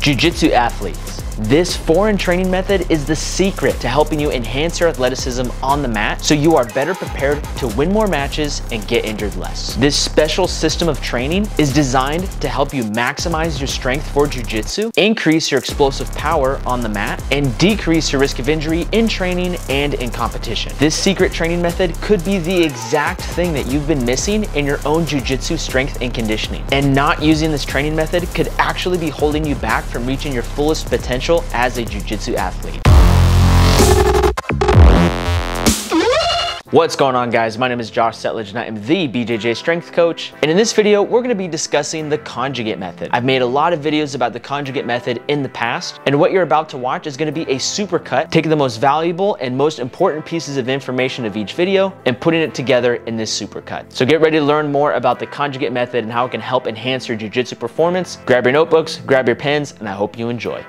Jiu-Jitsu athletes, this foreign training method is the secret to helping you enhance your athleticism on the mat so you are better prepared to win more matches and get injured less. This special system of training is designed to help you maximize your strength for Jiu-Jitsu, increase your explosive power on the mat, and decrease your risk of injury in training and in competition. This secret training method could be the exact thing that you've been missing in your own Jiu-Jitsu strength and conditioning. And not using this training method could actually be holding you back from reaching your fullest potential as a Jiu-Jitsu athlete. What's going on, guys? My name is Josh Settlage and I am the BJJ strength coach. And in this video, we're gonna be discussing the conjugate method. I've made a lot of videos about the conjugate method in the past, and what you're about to watch is gonna be a super cut, taking the most valuable and most important pieces of information of each video and putting it together in this super cut. So get ready to learn more about the conjugate method and how it can help enhance your jiu-jitsu performance. Grab your notebooks, grab your pens, and I hope you enjoy.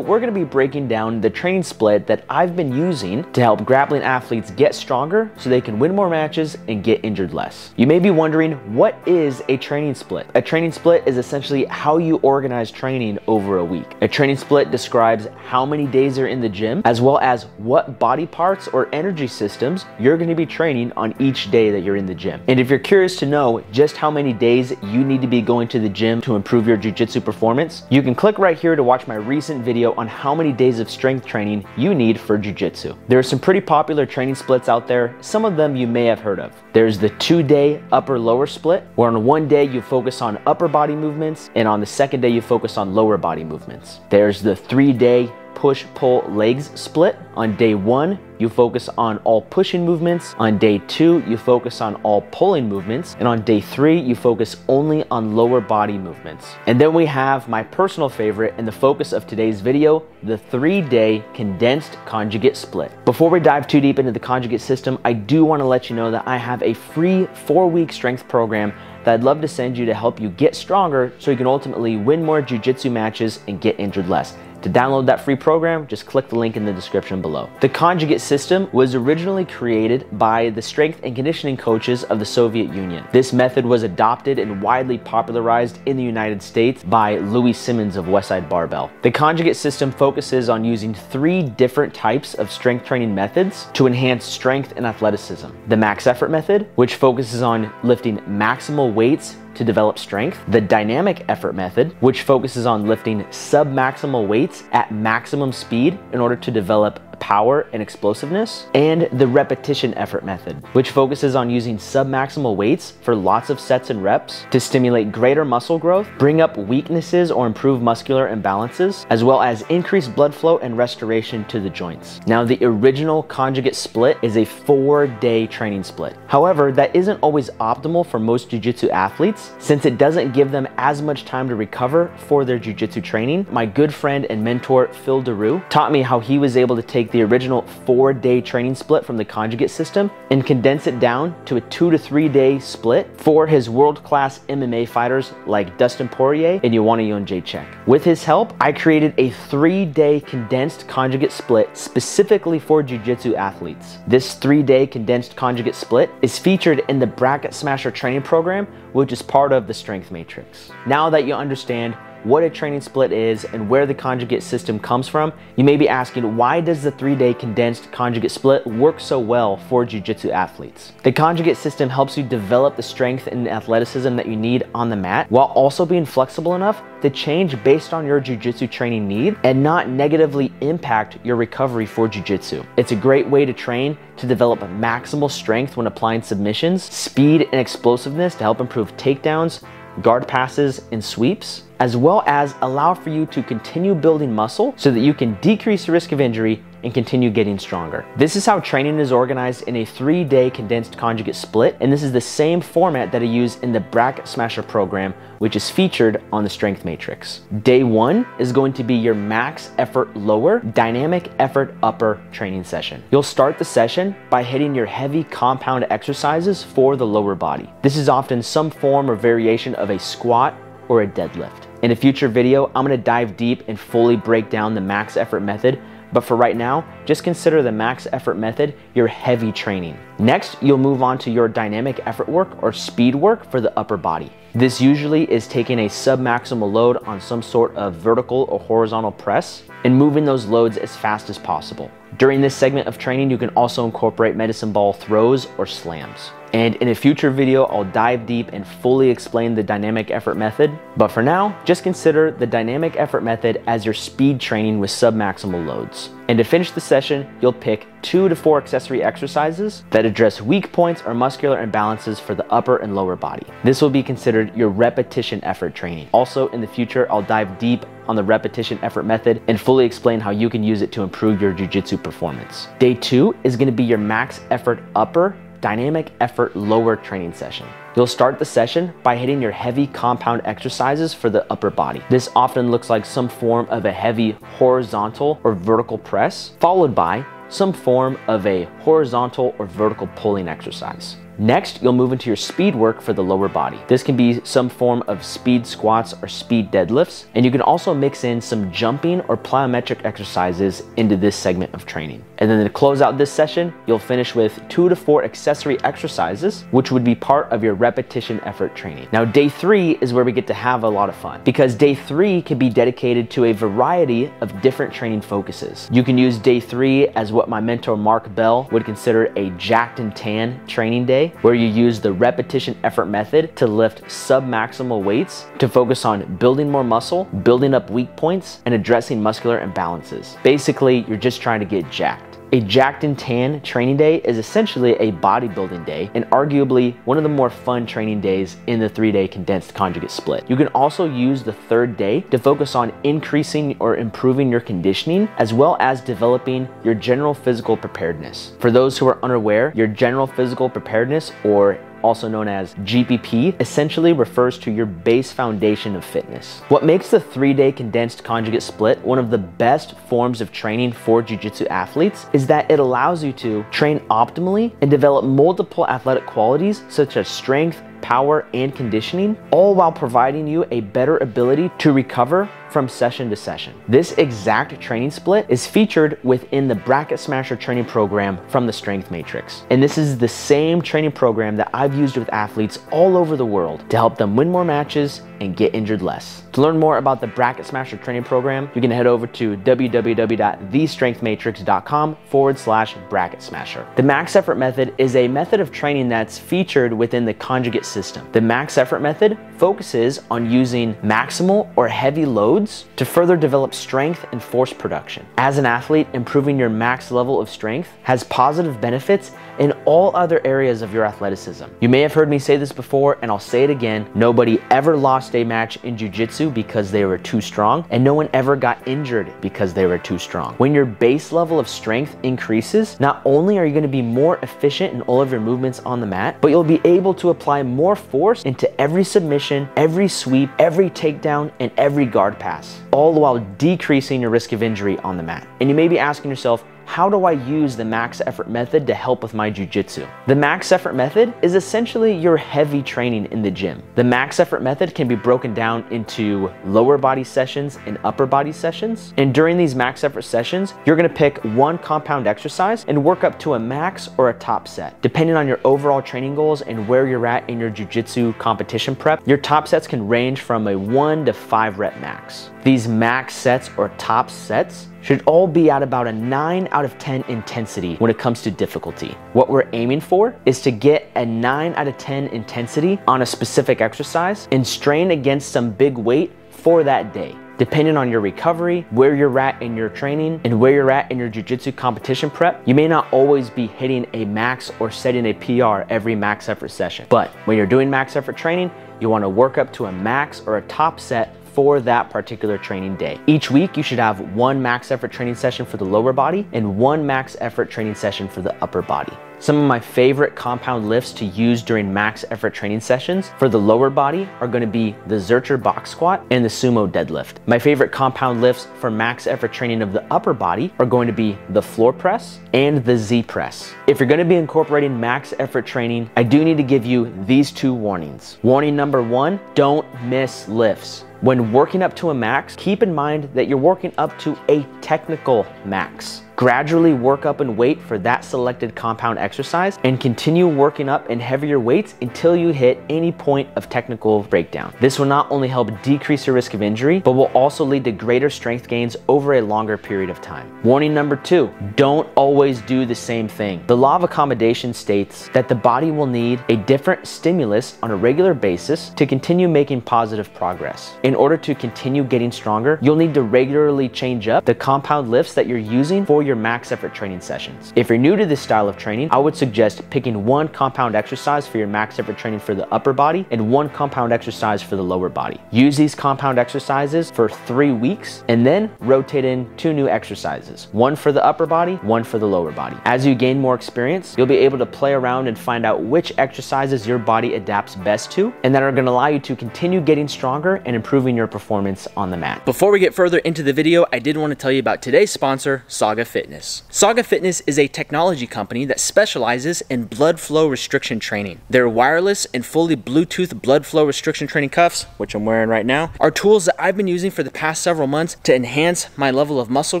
We're gonna be breaking down the training split that I've been using to help grappling athletes get stronger so they can win more matches and get injured less. You may be wondering, what is a training split? A training split is essentially how you organize training over a week. A training split describes how many days you're in the gym, as well as what body parts or energy systems you're gonna be training on each day that you're in the gym. And if you're curious to know just how many days you need to be going to the gym to improve your jiu-jitsu performance, you can click right here to watch my recent video on how many days of strength training you need for jiu-jitsu. There are some pretty popular training splits out there. Some of them you may have heard of. There's the 2-day upper lower split, where on one day you focus on upper body movements and on the second day you focus on lower body movements. There's the 3-day push pull legs split. On day 1, you focus on all pushing movements. On day 2, you focus on all pulling movements. And on day 3, you focus only on lower body movements. And then we have my personal favorite and the focus of today's video, the 3-day condensed conjugate split. Before we dive too deep into the conjugate system, I do want to let you know that I have a free 4-week strength program that I'd love to send you to help you get stronger so you can ultimately win more jiu-jitsu matches and get injured less. To download that free program, just click the link in the description below. The conjugate system was originally created by the strength and conditioning coaches of the Soviet Union. This method was adopted and widely popularized in the United States by Louis Simmons of Westside Barbell. The conjugate system focuses on using 3 different types of strength training methods to enhance strength and athleticism. The max effort method, which focuses on lifting maximal weights to develop strength. The dynamic effort method, which focuses on lifting submaximal weights at maximum speed in order to develop power and explosiveness. And the repetition effort method, which focuses on using submaximal weights for lots of sets and reps to stimulate greater muscle growth, bring up weaknesses or improve muscular imbalances, as well as increase blood flow and restoration to the joints. Now, the original conjugate split is a 4-day training split. However, that isn't always optimal for most jiu-jitsu athletes since it doesn't give them as much time to recover for their jiu-jitsu training. My good friend and mentor, Phil DeRue, taught me how he was able to take the original 4-day training split from the conjugate system and condense it down to a 2 to 3 day split for his world-class MMA fighters like Dustin Poirier and Yuanayon Jaycek. With his help, I created a 3-day condensed conjugate split specifically for jiu-jitsu athletes. This 3-day condensed conjugate split is featured in the Bracket Smasher training program, which is part of the Strength Matrix. Now that you understand what a training split is and where the conjugate system comes from, you may be asking, why does the 3-day condensed conjugate split work so well for jiu-jitsu athletes? The conjugate system helps you develop the strength and athleticism that you need on the mat while also being flexible enough to change based on your jiu-jitsu training need and not negatively impact your recovery for jiu-jitsu. It's a great way to train to develop maximal strength when applying submissions, speed and explosiveness to help improve takedowns, guard passes and sweeps, as well as allow for you to continue building muscle so that you can decrease the risk of injury and continue getting stronger. This is how training is organized in a 3-day condensed conjugate split, and this is the same format that I use in the Bracket Smasher program, which is featured on the Strength Matrix. Day 1 is going to be your max effort lower, dynamic effort upper training session. You'll start the session by hitting your heavy compound exercises for the lower body. This is often some form or variation of a squat or a deadlift. In a future video, I'm gonna dive deep and fully break down the max effort method, but for right now, just consider the max effort method your heavy training. Next, you'll move on to your dynamic effort work or speed work for the upper body. This usually is taking a submaximal load on some sort of vertical or horizontal press and moving those loads as fast as possible. During this segment of training, you can also incorporate medicine ball throws or slams. And in a future video, I'll dive deep and fully explain the dynamic effort method. But for now, just consider the dynamic effort method as your speed training with submaximal loads. And to finish the session, you'll pick 2 to 4 accessory exercises that address weak points or muscular imbalances for the upper and lower body. This will be considered your repetition effort training. Also, in the future, I'll dive deep on the repetition effort method and fully explain how you can use it to improve your jiu-jitsu performance. Day 2 is gonna be your max effort upper, dynamic effort lower training session. You'll start the session by hitting your heavy compound exercises for the upper body. This often looks like some form of a heavy horizontal or vertical press, followed by some form of a horizontal or vertical pulling exercise. Next, you'll move into your speed work for the lower body. This can be some form of speed squats or speed deadlifts, and you can also mix in some jumping or plyometric exercises into this segment of training. And then to close out this session, you'll finish with 2 to 4 accessory exercises, which would be part of your repetition effort training. Now, day 3 is where we get to have a lot of fun, because day 3 can be dedicated to a variety of different training focuses. You can use day 3 as what my mentor Mark Bell would consider a jacked and tan training day, where you use the repetition effort method to lift submaximal weights to focus on building more muscle, building up weak points, and addressing muscular imbalances. Basically, you're just trying to get jacked. A jacked and tan training day is essentially a bodybuilding day and arguably one of the more fun training days in the 3-day condensed conjugate split. You can also use the 3rd day to focus on increasing or improving your conditioning, as well as developing your general physical preparedness. For those who are unaware, your general physical preparedness, or also known as GPP, essentially refers to your base foundation of fitness. What makes the 3-day condensed conjugate split one of the best forms of training for jiu-jitsu athletes is that it allows you to train optimally and develop multiple athletic qualities such as strength, power, and conditioning, all while providing you a better ability to recover from session to session. This exact training split is featured within the Bracket Smasher training program from the Strength Matrix. And this is the same training program that I've used with athletes all over the world to help them win more matches and get injured less. To learn more about the Bracket Smasher training program, you can head over to www.thestrengthmatrix.com/bracket smasher. The max effort method is a method of training that's featured within the conjugate system. The max effort method focuses on using maximal or heavy loads to further develop strength and force production. As an athlete, improving your max level of strength has positive benefits in all other areas of your athleticism. You may have heard me say this before, and I'll say it again. Nobody ever lost a match in jiu-jitsu because they were too strong, and no one ever got injured because they were too strong. When your base level of strength increases, not only are you going to be more efficient in all of your movements on the mat, but you'll be able to apply more force into every submission, every sweep, every takedown, and every guard pass, all while decreasing your risk of injury on the mat. And you may be asking yourself, how do I use the max effort method to help with my jiu-jitsu? The max effort method is essentially your heavy training in the gym. The max effort method can be broken down into lower body sessions and upper body sessions. And during these max effort sessions, you're gonna pick one compound exercise and work up to a max or a top set. Depending on your overall training goals and where you're at in your jiu-jitsu competition prep, your top sets can range from a 1 to 5 rep max. These max sets or top sets should all be at about a 9 out of 10 intensity when it comes to difficulty. What we're aiming for is to get a 9 out of 10 intensity on a specific exercise and strain against some big weight for that day. Depending on your recovery, where you're at in your training, and where you're at in your jiu-jitsu competition prep, you may not always be hitting a max or setting a PR every max effort session. But when you're doing max effort training, you wanna work up to a max or a top set for that particular training day. Each week, you should have one max effort training session for the lower body and one max effort training session for the upper body. Some of my favorite compound lifts to use during max effort training sessions for the lower body are gonna be the Zercher box squat and the sumo deadlift. My favorite compound lifts for max effort training of the upper body are going to be the floor press and the Z press. If you're gonna be incorporating max effort training, I do need to give you these 2 warnings. Warning number 1, don't miss lifts. When working up to a max, keep in mind that you're working up to a technical max. Gradually work up in weight for that selected compound exercise and continue working up in heavier weights until you hit any point of technical breakdown. This will not only help decrease your risk of injury, but will also lead to greater strength gains over a longer period of time. Warning number two, don't always do the same thing. The law of accommodation states that the body will need a different stimulus on a regular basis to continue making positive progress. In order to continue getting stronger, you'll need to regularly change up the compound lifts that you're using for your max effort training sessions. If you're new to this style of training, I would suggest picking one compound exercise for your max effort training for the upper body and one compound exercise for the lower body. Use these compound exercises for 3 weeks and then rotate in 2 new exercises, one for the upper body, one for the lower body. As you gain more experience, you'll be able to play around and find out which exercises your body adapts best to and that are going to allow you to continue getting stronger and improving your performance on the mat. Before we get further into the video, I did want to tell you about today's sponsor, Saga Fitness. Saga Fitness is a technology company that specializes in blood flow restriction training. Their wireless and fully Bluetooth blood flow restriction training cuffs, which I'm wearing right now, are tools that I've been using for the past several months to enhance my level of muscle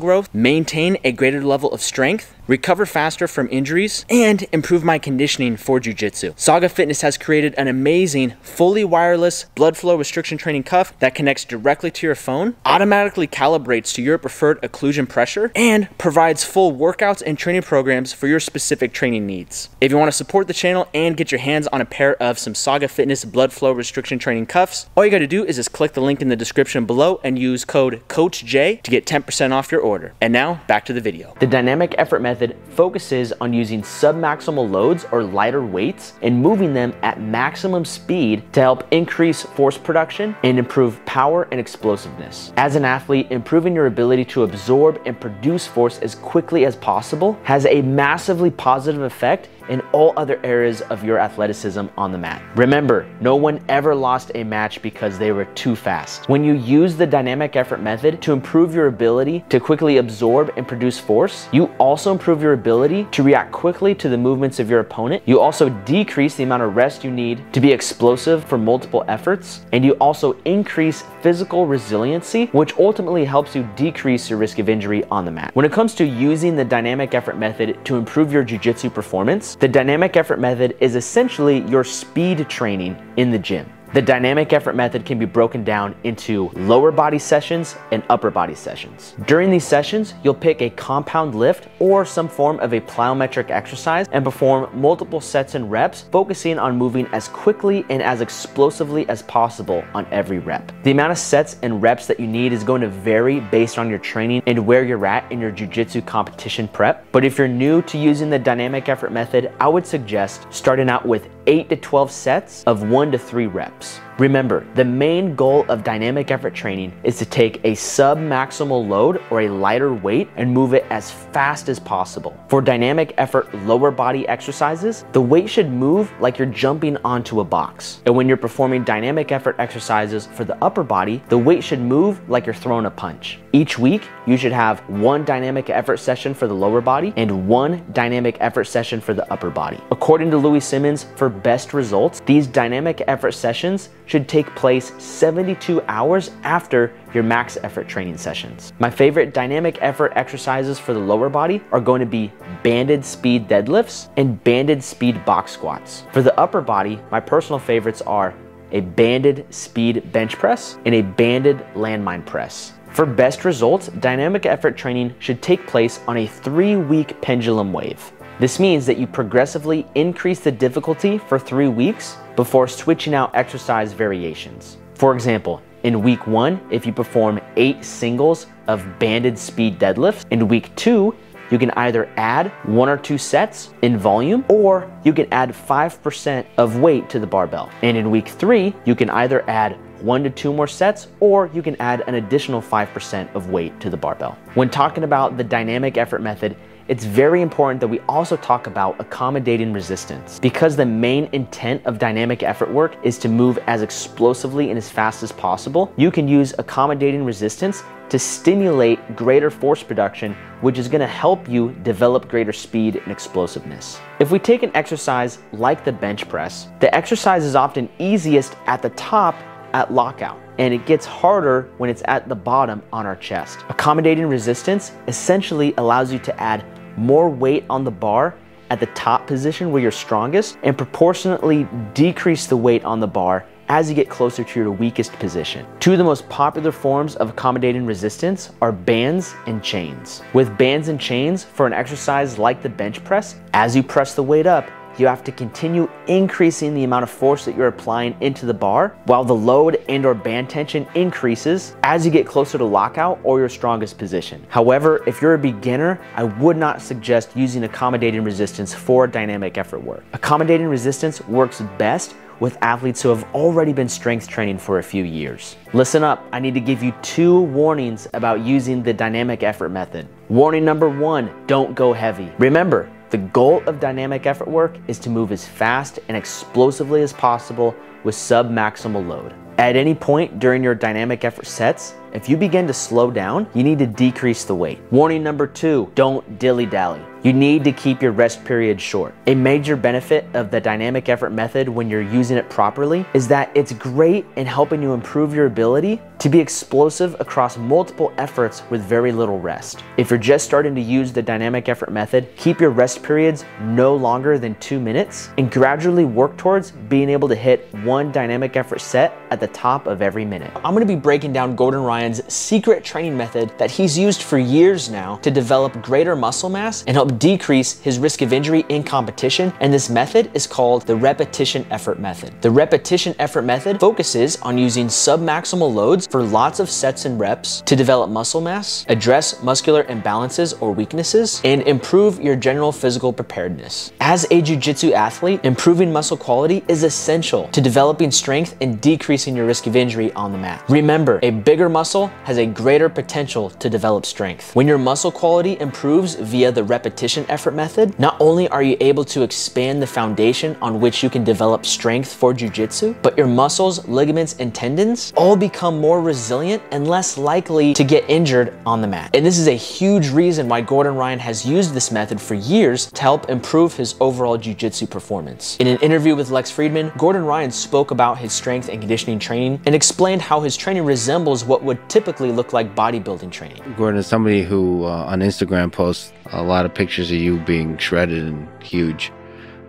growth, maintain a greater level of strength, recover faster from injuries, and improve my conditioning for jiu-jitsu. Saga Fitness has created an amazing, fully wireless blood flow restriction training cuff that connects directly to your phone, automatically calibrates to your preferred occlusion pressure, and provides full workouts and training programs for your specific training needs. If you want to support the channel and get your hands on a pair of some Saga Fitness blood flow restriction training cuffs, all you got to do is just click the link in the description below and use code COACHJ to get 10% off your order. And now, back to the video. The dynamic effort method focuses on using submaximal loads or lighter weights and moving them at maximum speed to help increase force production and improve power and explosiveness. As an athlete, improving your ability to absorb and produce force as quickly as possible has a massively positive effect in all other areas of your athleticism on the mat. Remember, no one ever lost a match because they were too fast. When you use the dynamic effort method to improve your ability to quickly absorb and produce force, you also improve your ability to react quickly to the movements of your opponent. You also decrease the amount of rest you need to be explosive for multiple efforts, and you also increase physical resiliency, which ultimately helps you decrease your risk of injury on the mat. When it comes to using the dynamic effort method to improve your jiu-jitsu performance, the dynamic effort method is essentially your speed training in the gym. The dynamic effort method can be broken down into lower body sessions and upper body sessions. During these sessions, you'll pick a compound lift or some form of a plyometric exercise and perform multiple sets and reps, focusing on moving as quickly and as explosively as possible on every rep. The amount of sets and reps that you need is going to vary based on your training and where you're at in your jiu-jitsu competition prep. But if you're new to using the dynamic effort method, I would suggest starting out with 8 to 12 sets of 1 to 3 reps. Remember, the main goal of dynamic effort training is to take a submaximal load or a lighter weight and move it as fast as possible. For dynamic effort lower body exercises, the weight should move like you're jumping onto a box. And when you're performing dynamic effort exercises for the upper body, the weight should move like you're throwing a punch. Each week, you should have 1 dynamic effort session for the lower body and 1 dynamic effort session for the upper body. According to Louis Simmons, for best results, these dynamic effort sessions should take place 72 hours after your max effort training sessions. My favorite dynamic effort exercises for the lower body are going to be banded speed deadlifts and banded speed box squats. For the upper body, my personal favorites are a banded speed bench press and a banded landmine press. For best results, dynamic effort training should take place on a 3-week pendulum wave. This means that you progressively increase the difficulty for 3 weeks before switching out exercise variations. For example, in week 1, if you perform 8 singles of banded speed deadlifts, in week 2, you can either add 1 or 2 sets in volume, or you can add 5% of weight to the barbell. And in week 3, you can either add 1 to 2 more sets, or you can add an additional 5% of weight to the barbell. When talking about the dynamic effort method, it's very important that we also talk about accommodating resistance, because the main intent of dynamic effort work is to move as explosively and as fast as possible. You can use accommodating resistance to stimulate greater force production, which is going to help you develop greater speed and explosiveness. If we take an exercise like the bench press, the exercise is often easiest at the top at lockout, and it gets harder when it's at the bottom on our chest. Accommodating resistance essentially allows you to add more weight on the bar at the top position where you're strongest and proportionately decrease the weight on the bar as you get closer to your weakest position. Two of the most popular forms of accommodating resistance are bands and chains. With bands and chains, for an exercise like the bench press, as you press the weight up, you have to continue increasing the amount of force that you're applying into the bar while the load and or band tension increases as you get closer to lockout or your strongest position. However, if you're a beginner, I would not suggest using accommodating resistance for dynamic effort work. Accommodating resistance works best with athletes who have already been strength training for a few years. Listen up, I need to give you two warnings about using the dynamic effort method. Warning number one, don't go heavy. Remember, the goal of dynamic effort work is to move as fast and explosively as possible with sub-maximal load. At any point during your dynamic effort sets, if you begin to slow down, you need to decrease the weight. Warning number two, don't dilly-dally. You need to keep your rest period short. A major benefit of the dynamic effort method when you're using it properly is that it's great in helping you improve your ability to be explosive across multiple efforts with very little rest. If you're just starting to use the dynamic effort method, keep your rest periods no longer than 2 minutes and gradually work towards being able to hit one dynamic effort set at the top of every minute. I'm going to be breaking down Gordon Ryan's secret training method that he's used for years now to develop greater muscle mass and help decrease his risk of injury in competition, and this method is called the repetition effort method. The repetition effort method focuses on using submaximal loads for lots of sets and reps to develop muscle mass, address muscular imbalances or weaknesses, and improve your general physical preparedness. As a jiu-jitsu athlete, improving muscle quality is essential to developing strength and decreasing your risk of injury on the mat. Remember, a bigger muscle has a greater potential to develop strength. When your muscle quality improves via the repetition effort method, not only are you able to expand the foundation on which you can develop strength for jiu-jitsu, but your muscles, ligaments, and tendons all become more resilient and less likely to get injured on the mat. And this is a huge reason why Gordon Ryan has used this method for years to help improve his overall jiu-jitsu performance. In an interview with Lex Friedman, Gordon Ryan spoke about his strength and conditioning training and explained how his training resembles what would typically look like bodybuilding training. Gordon is somebody who on Instagram posts a lot of pictures of you being shredded and huge.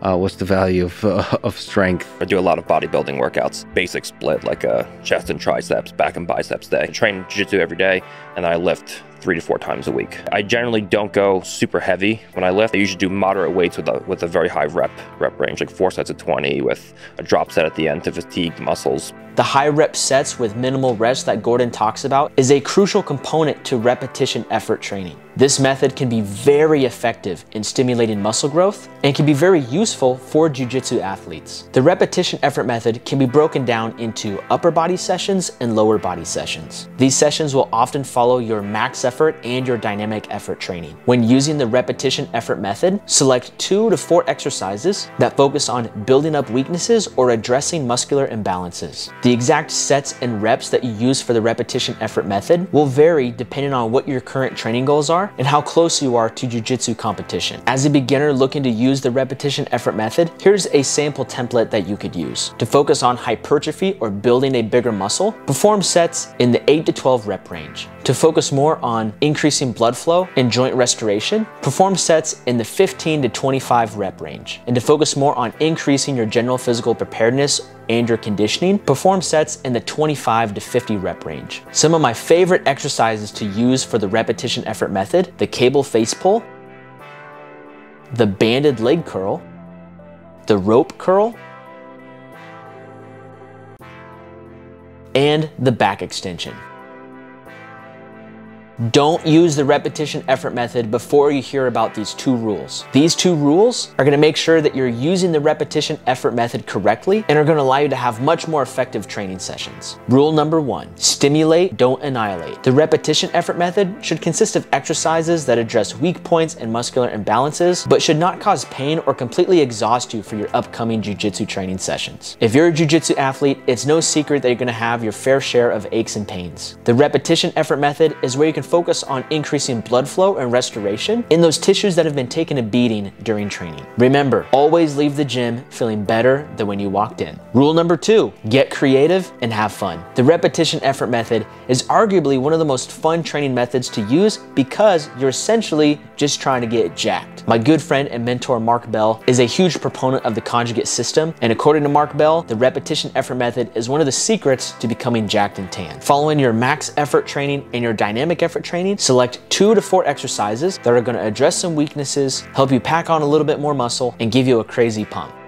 What's the value of strength? I do a lot of bodybuilding workouts, basic split like a chest and triceps, back and biceps day. I train jiu-jitsu every day and I lift 3 to 4 times a week. I generally don't go super heavy when I lift. I usually do moderate weights with a very high rep range, like 4 sets of 20 with a drop set at the end to fatigue the muscles. The high rep sets with minimal rest that Gordon talks about is a crucial component to repetition effort training. This method can be very effective in stimulating muscle growth and can be very useful for jiu-jitsu athletes. The repetition effort method can be broken down into upper body sessions and lower body sessions. These sessions will often follow your max effort and your dynamic effort training. When using the repetition effort method, select 2 to 4 exercises that focus on building up weaknesses or addressing muscular imbalances. The exact sets and reps that you use for the repetition effort method will vary depending on what your current training goals are and how close you are to jiu-jitsu competition. As a beginner looking to use the repetition effort method, here's a sample template that you could use. To focus on hypertrophy or building a bigger muscle, perform sets in the 8 to 12 rep range. To focus more on increasing blood flow and joint restoration, perform sets in the 15 to 25 rep range. And to focus more on increasing your general physical preparedness and your conditioning, perform sets in the 25 to 50 rep range. Some of my favorite exercises to use for the repetition effort method: the cable face pull, the banded leg curl, the rope curl, and the back extension. Don't use the repetition effort method before you hear about these two rules. These two rules are going to make sure that you're using the repetition effort method correctly and are going to allow you to have much more effective training sessions. Rule number one, stimulate, don't annihilate. The repetition effort method should consist of exercises that address weak points and muscular imbalances, but should not cause pain or completely exhaust you for your upcoming jiu-jitsu training sessions. If you're a jiu-jitsu athlete, it's no secret that you're going to have your fair share of aches and pains. The repetition effort method is where you can focus on increasing blood flow and restoration in those tissues that have been taking a beating during training. Remember, always leave the gym feeling better than when you walked in. Rule number 2, get creative and have fun. The repetition effort method is arguably one of the most fun training methods to use because you're essentially just trying to get jacked. My good friend and mentor Mark Bell is a huge proponent of the conjugate system, and according to Mark Bell, the repetition effort method is one of the secrets to becoming jacked and tan. Following your max effort training and your dynamic effort training, select 2 to 4 exercises that are going to address some weaknesses, help you pack on a little bit more muscle, and give you a crazy pump.